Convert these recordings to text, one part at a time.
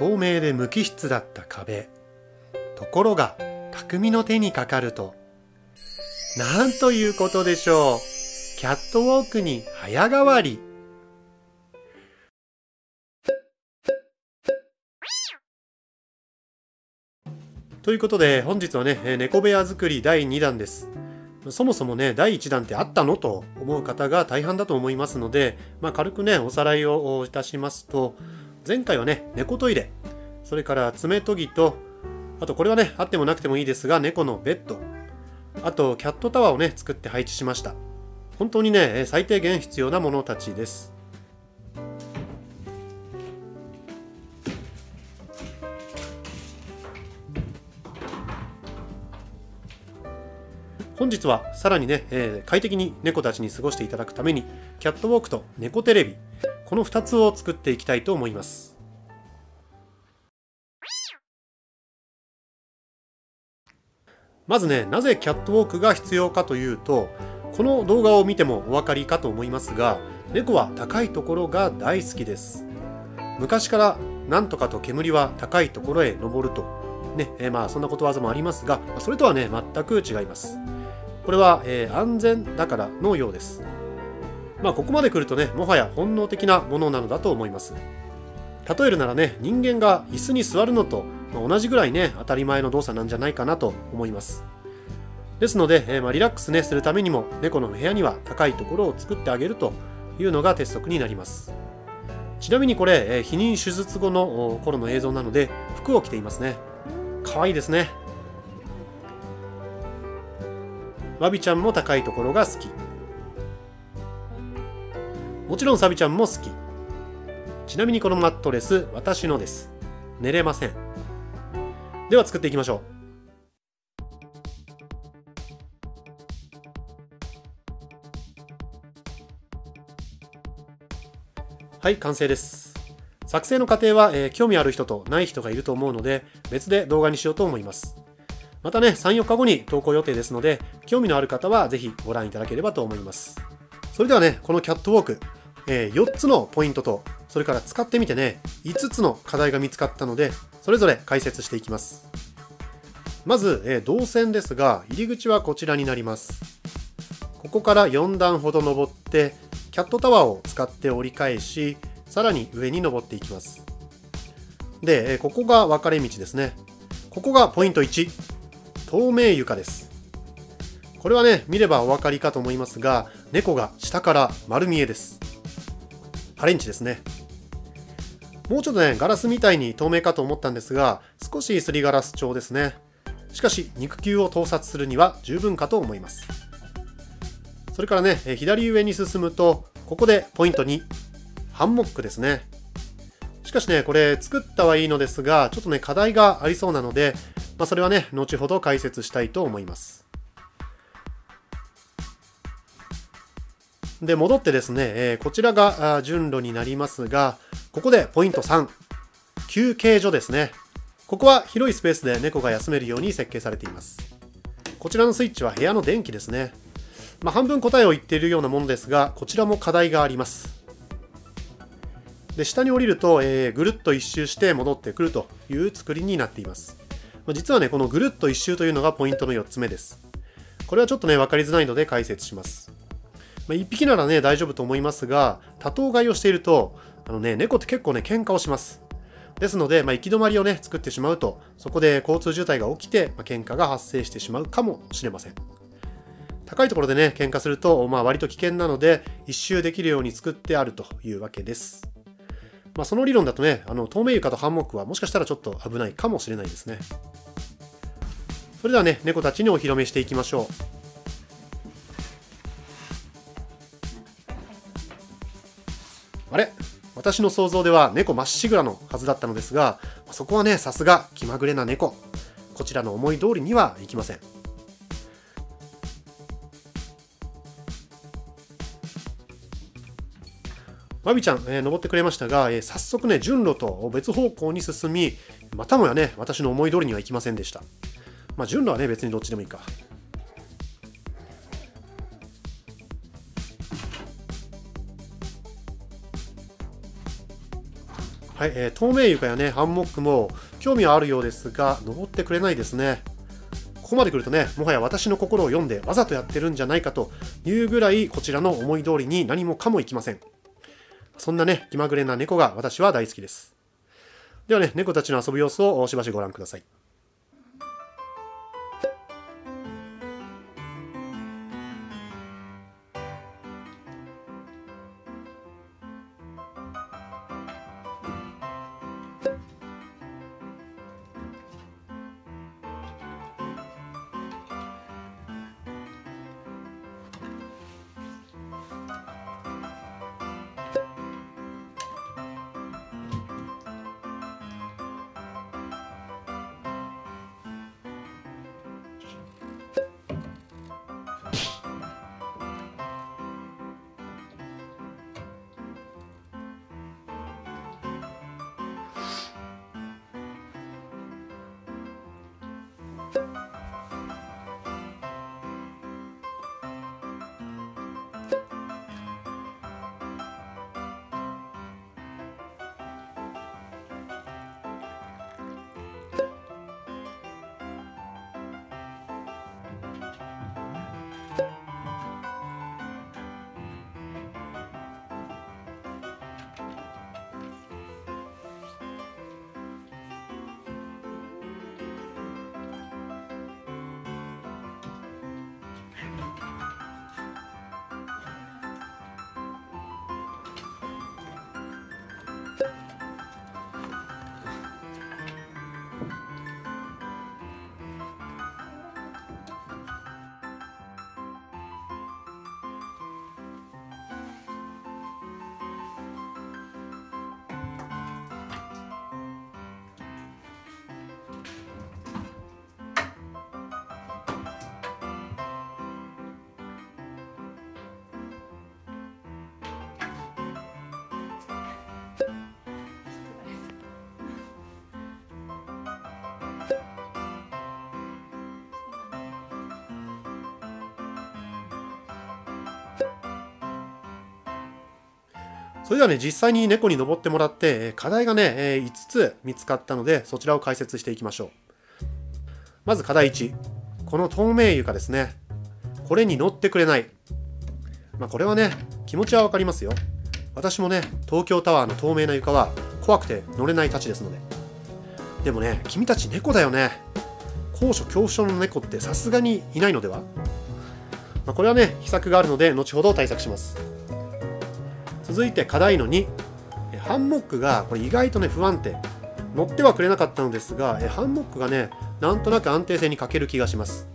透明で無機質だった壁。ところが、匠の手にかかると、なんということでしょう。キャットウォークに早変わり。ということで、本日はね、猫部屋作り第2弾です。そもそもね、第1弾ってあったのと思う方が大半だと思いますので、軽くね、おさらいをいたしますと、前回はね、猫トイレ、それから爪研ぎと、あとこれはね、あってもなくてもいいですが、猫のベッド、あとキャットタワーをね、作って配置しました。本当にね、最低限必要なものたちです。本日はさらにね、快適に猫たちに過ごしていただくために、キャットウォークと猫テレビ、この2つを作っていきたいと思います。まずね、なぜキャットウォークが必要かというと、この動画を見てもお分かりかと思いますが、猫は高いところが大好きです。昔からなんとかと煙は高いところへ登ると、ね、そんなことわざもありますが、それとはね、全く違います。これは、安全だからのようです。ここまで来るとね、もはや本能的なものなのだと思います。例えるならね、人間が椅子に座るのと同じぐらいね、当たり前の動作なんじゃないかなと思います。ですので、リラックスね、するためにも、猫の部屋には高いところを作ってあげるというのが鉄則になります。ちなみにこれ、避妊手術後の頃の映像なので、服を着ていますね。可愛いですね。ワビちゃんも高いところが好き。もちろんサビちゃんも好き。ちなみにこのマットレス、私のです。寝れません。では作っていきましょう。はい、完成です。作成の過程は、興味ある人とない人がいると思うので、別で動画にしようと思います。またね、3、4日後に投稿予定ですので、興味のある方はぜひご覧いただければと思います。それではね、このキャットウォーク、4つのポイントと、それから使ってみてね、5つの課題が見つかったので、それぞれ解説していきます。まず、動線ですが、入り口はこちらになります。ここから4段ほど登って、キャットタワーを使って折り返し、さらに上に登っていきます。で、ここが分かれ道ですね。ここがポイント1。透明床です。これはね、見ればお分かりかと思いますが、猫が下から丸見えです。ハレンチですね。もうちょっとね、ガラスみたいに透明かと思ったんですが、少しすりガラス調ですね。しかし、肉球を盗撮するには十分かと思います。それからね、左上に進むと、ここでポイント2、ハンモックですね。しかしね、これ作ったはいいのですが、ちょっとね、課題がありそうなので、それはね、後ほど解説したいと思います。で、戻ってですね、こちらが順路になりますが、ここでポイント3、休憩所ですね。ここは広いスペースで猫が休めるように設計されています。こちらのスイッチは部屋の電気ですね。半分答えを言っているようなものですが、こちらも課題があります。で、下に降りると、ぐるっと一周して戻ってくるという作りになっています。実はね、このぐるっと一周というのがポイントの4つ目です。これはちょっとね、分かりづらいので解説します。1匹ならね、大丈夫と思いますが、多頭飼いをしていると、猫って結構ね、喧嘩をします。ですので、行き止まりをね、作ってしまうと、そこで交通渋滞が起きて、喧嘩が発生してしまうかもしれません。高いところでね、喧嘩すると、割と危険なので、一周できるように作ってあるというわけです。その理論だとね、透明床とハンモックはもしかしたらちょっと危ないかもしれないですね。それではね、猫たちにお披露目していきましょう。あれ、私の想像では猫まっしぐらのはずだったのですが、そこはね、さすが気まぐれな猫。こちらの思い通りにはいきません。ワビちゃん、登ってくれましたが、早速ね、順路と別方向に進み、またもやね、私の思い通りにはいきませんでした。順路はね、別にどっちでもいいか。はい、透明床やね、ハンモックも興味はあるようですが、登ってくれないですね。ここまで来るとね、もはや私の心を読んでわざとやってるんじゃないかというぐらい、こちらの思い通りに何もかもいきません。そんなね、気まぐれな猫が私は大好きです。ではね、猫たちの遊ぶ様子をしばしご覧ください。それではね、実際に猫に登ってもらって、課題がね、5つ見つかったので、そちらを解説していきましょう。まず課題1。この透明床ですね。これに乗ってくれない。まあ、これはね、気持ちはわかりますよ。私もね、東京タワーの透明な床は怖くて乗れないたちですので。でもね、君たち猫だよね。高所恐怖症の猫ってさすがにいないのでは？まあ、これはね、秘策があるので、後ほど対策します。続いて課題の2。ハンモックがこれ意外とね不安定、乗ってはくれなかったのですが、ハンモックがねなんとなく安定性に欠ける気がします。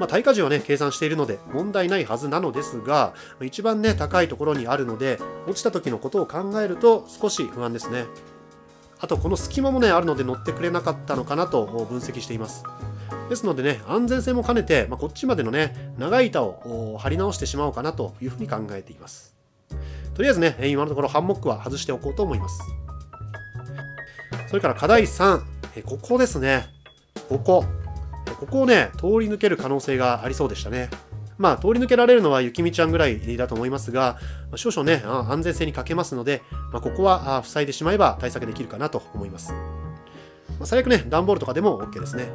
まあ、耐荷重はね計算しているので問題ないはずなのですが、一番ね高いところにあるので落ちた時のことを考えると少し不安ですね。あとこの隙間もねあるので乗ってくれなかったのかなと分析しています。ですのでね、安全性も兼ねて、まあ、こっちまでのね長い板を張り直してしまおうかなというふうに考えています。とりあえずね、今のところハンモックは外しておこうと思います。それから課題3、ここですね。ここをね、通り抜ける可能性がありそうでしたね。まあ、通り抜けられるのはゆきみちゃんぐらいだと思いますが、少々ね、安全性に欠けますので、まあ、ここは塞いでしまえば対策できるかなと思います。まあ、最悪ね、段ボールとかでも OK ですね。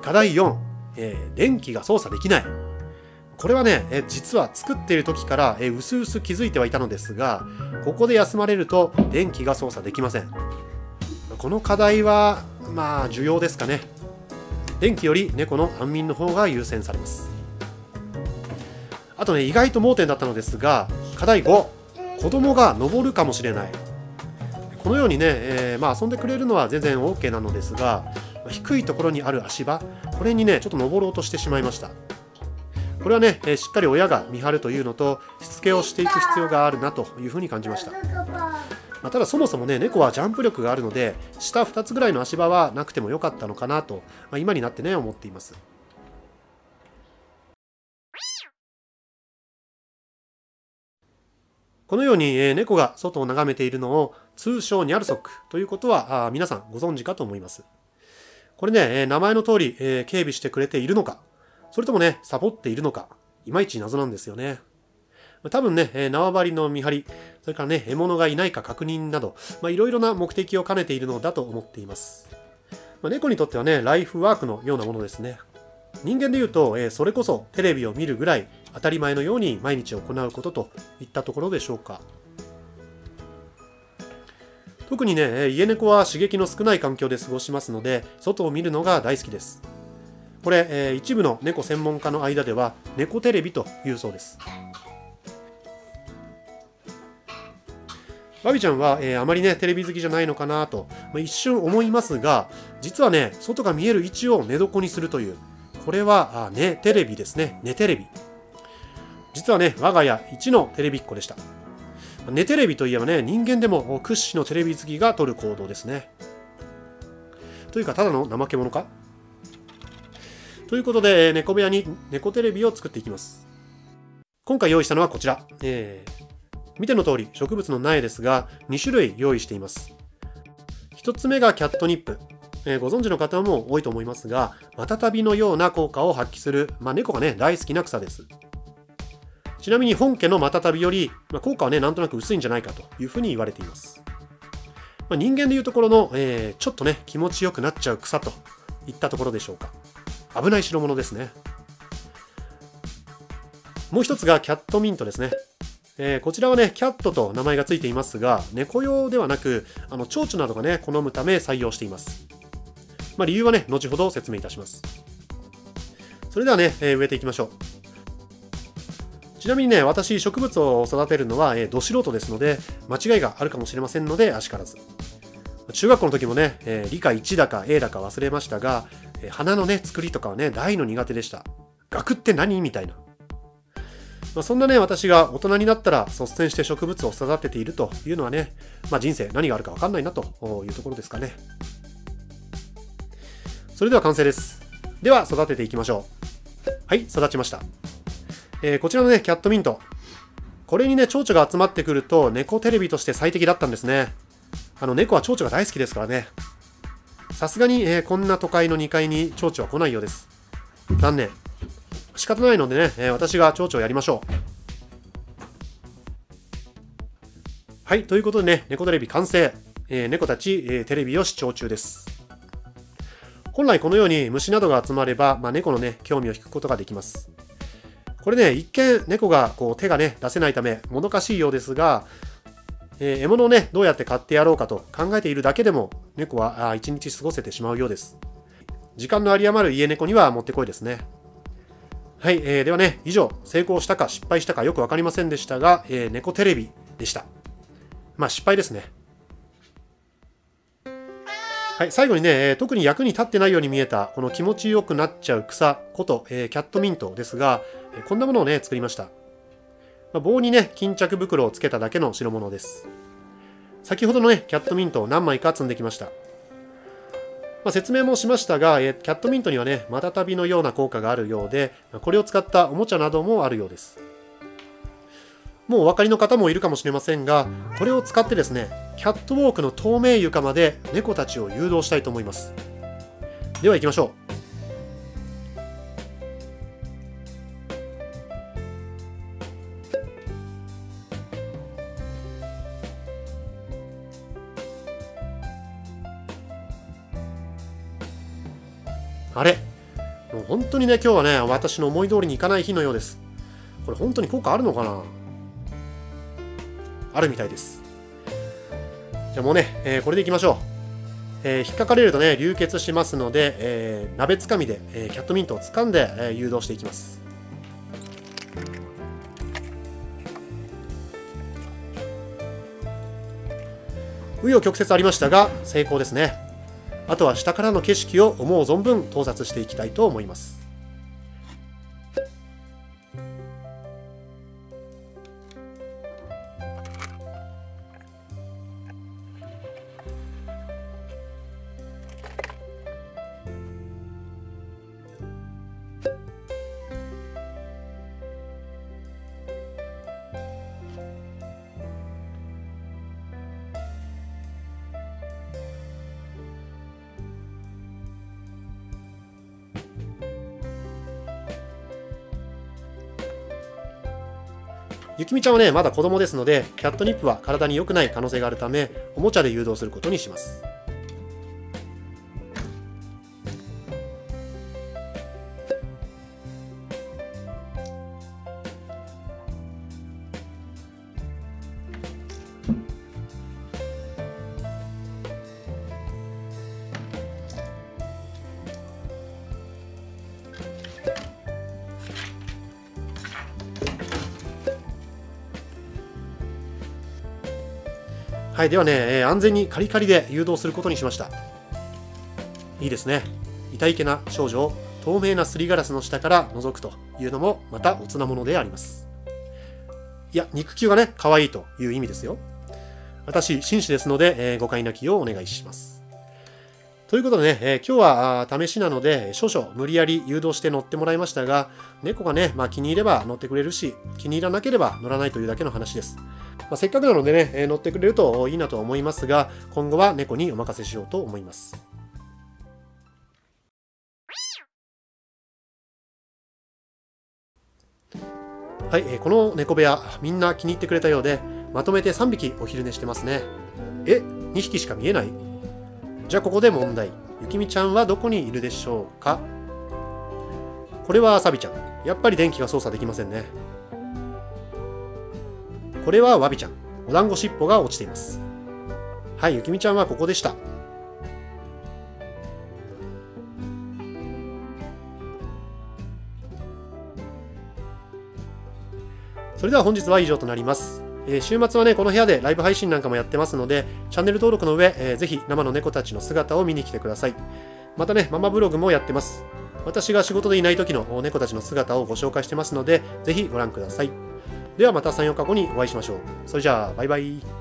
課題4、電気が操作できない。これはね、実は作っている時からうすうす気づいてはいたのですが、ここで休まれると電気が操作できません。この課題は、まあ、重要ですかね。電気より猫の安眠の方が優先されます。あとね、意外と盲点だったのですが、課題5、子供が登るかもしれない。このようにね、まあ、遊んでくれるのは全然 OK なのですが、低いところにある足場、これにね、ちょっと登ろうとしてしまいました。これはね、しっかり親が見張るというのと、しつけをしていく必要があるなというふうに感じました。まあ、ただそもそもね、猫はジャンプ力があるので、下2つぐらいの足場はなくてもよかったのかなと、まあ、今になってね、思っています。このように、猫が外を眺めているのを、通称ニャルソックということは、皆さんご存知かと思います。これね、名前の通り、警備してくれているのか、それともね、サボっているのか、いまいち謎なんですよね。多分ね、縄張りの見張り、それからね、獲物がいないか確認など、いろいろな目的を兼ねているのだと思っています。猫にとってはね、ライフワークのようなものですね。人間でいうと、それこそテレビを見るぐらい当たり前のように毎日行うことといったところでしょうか。特にね、家猫は刺激の少ない環境で過ごしますので、外を見るのが大好きです。これ、一部の猫専門家の間では、猫テレビというそうです。バビちゃんは、あまりね、テレビ好きじゃないのかなと、一瞬思いますが、実はね、外が見える位置を寝床にするという、これは、寝テレビですね。寝テレビ。実はね、我が家一のテレビっ子でした。寝テレビといえばね、人間でも屈指のテレビ好きが取る行動ですね。というか、ただの怠け者かということで、猫部屋に猫テレビを作っていきます。今回用意したのはこちら。見ての通り、植物の苗ですが、2種類用意しています。1つ目がキャットニップ。ご存知の方も多いと思いますが、マタタビのような効果を発揮する、猫がね、大好きな草です。ちなみに本家のマタタビより、効果はね、なんとなく薄いんじゃないかというふうに言われています。人間でいうところの、ちょっとね、気持ちよくなっちゃう草といったところでしょうか。危ない代物ですね。もう一つがキャットミントですね。こちらはね、キャットと名前がついていますが、猫用ではなく、蝶々などがね、好むため採用しています。理由はね、後ほど説明いたします。それではね、植えていきましょう。ちなみにね、私、植物を育てるのは、ど素人ですので、間違いがあるかもしれませんので、あしからず。中学校の時もね、理科1だか A だか忘れましたが、花のね、作りとかはね、大の苦手でした。学って何みたいな。そんなね、私が大人になったら率先して植物を育てているというのはね、人生何があるか分かんないなというところですかね。それでは完成です。では、育てていきましょう。はい、育ちました。こちらのね、キャットミント。これにね、蝶々が集まってくると、猫テレビとして最適だったんですね。猫は蝶々が大好きですからね。さすがに、こんな都会の2階に蝶々は来ないようです。残念。仕方ないのでね、私が蝶々をやりましょう。はい、ということでね、猫テレビ完成。猫たち、テレビを視聴中です。本来このように虫などが集まれば、猫のね、興味を引くことができます。これね、一見猫がこう手がね、出せないため、もどかしいようですが、獲物をね、どうやって買ってやろうかと考えているだけでも、猫は一日過ごせてしまうようです。時間の有り余る家猫にはもってこいですね。はい、ではね、以上、成功したか失敗したかよくわかりませんでしたが、猫テレビでした。失敗ですね。はい、最後にね、特に役に立ってないように見えた、この気持ちよくなっちゃう草こと、キャットミントですが、こんなものをね、作りました。棒にね、巾着袋をつけただけの代物です。先ほどのね、キャットミントを何枚か積んできました。説明もしましたが、キャットミントにはね、マタタビのような効果があるようで、これを使ったおもちゃなどもあるようです。もうお分かりの方もいるかもしれませんが、これを使ってですね、キャットウォークの透明床まで猫たちを誘導したいと思います。では行きましょう。あれ、もう本当にね、今日はね、私の思い通りにいかない日のようです。これ本当に効果あるのかな？あるみたいです。じゃあもうね、これでいきましょう。引っかかれるとね、流血しますので、鍋つかみで、キャットミントを掴んで、誘導していきます。紆余曲折ありましたが、成功ですね。あとは下からの景色を思う存分盗撮していきたいと思います。ゆきみちゃんはねまだ子供ですので、キャットニップは体に良くない可能性があるため、おもちゃで誘導することにします。はい、ではね、安全にカリカリで誘導することにしました。いいですね。いたいけな少女を透明なすりガラスの下から覗くというのもまたおつなものであります。いや、肉球がね可愛いという意味ですよ。私紳士ですので、誤解なきようお願いします。ということでね、今日は試しなので少々無理やり誘導して乗ってもらいましたが、猫がね、気に入れば乗ってくれるし、気に入らなければ乗らないというだけの話です。せっかくなのでね、乗ってくれるといいなとは思いますが、今後は猫にお任せしようと思います。はい、この猫部屋、みんな気に入ってくれたようで、まとめて3匹お昼寝してますね。え、2匹しか見えない？じゃあここで問題。ゆきみちゃんはどこにいるでしょうか？これはサビちゃん。やっぱり電気が操作できませんね。これはワビちゃん。お団子しっぽが落ちています。はい、ゆきみちゃんはここでした。それでは本日は以上となります。週末はねこの部屋でライブ配信なんかもやってますので、チャンネル登録の上、ぜひ生の猫たちの姿を見に来てください。またね、ママブログもやってます。私が仕事でいない時の猫たちの姿をご紹介してますので、ぜひご覧ください。ではまた3、4日後にお会いしましょう。それじゃあ、バイバイ。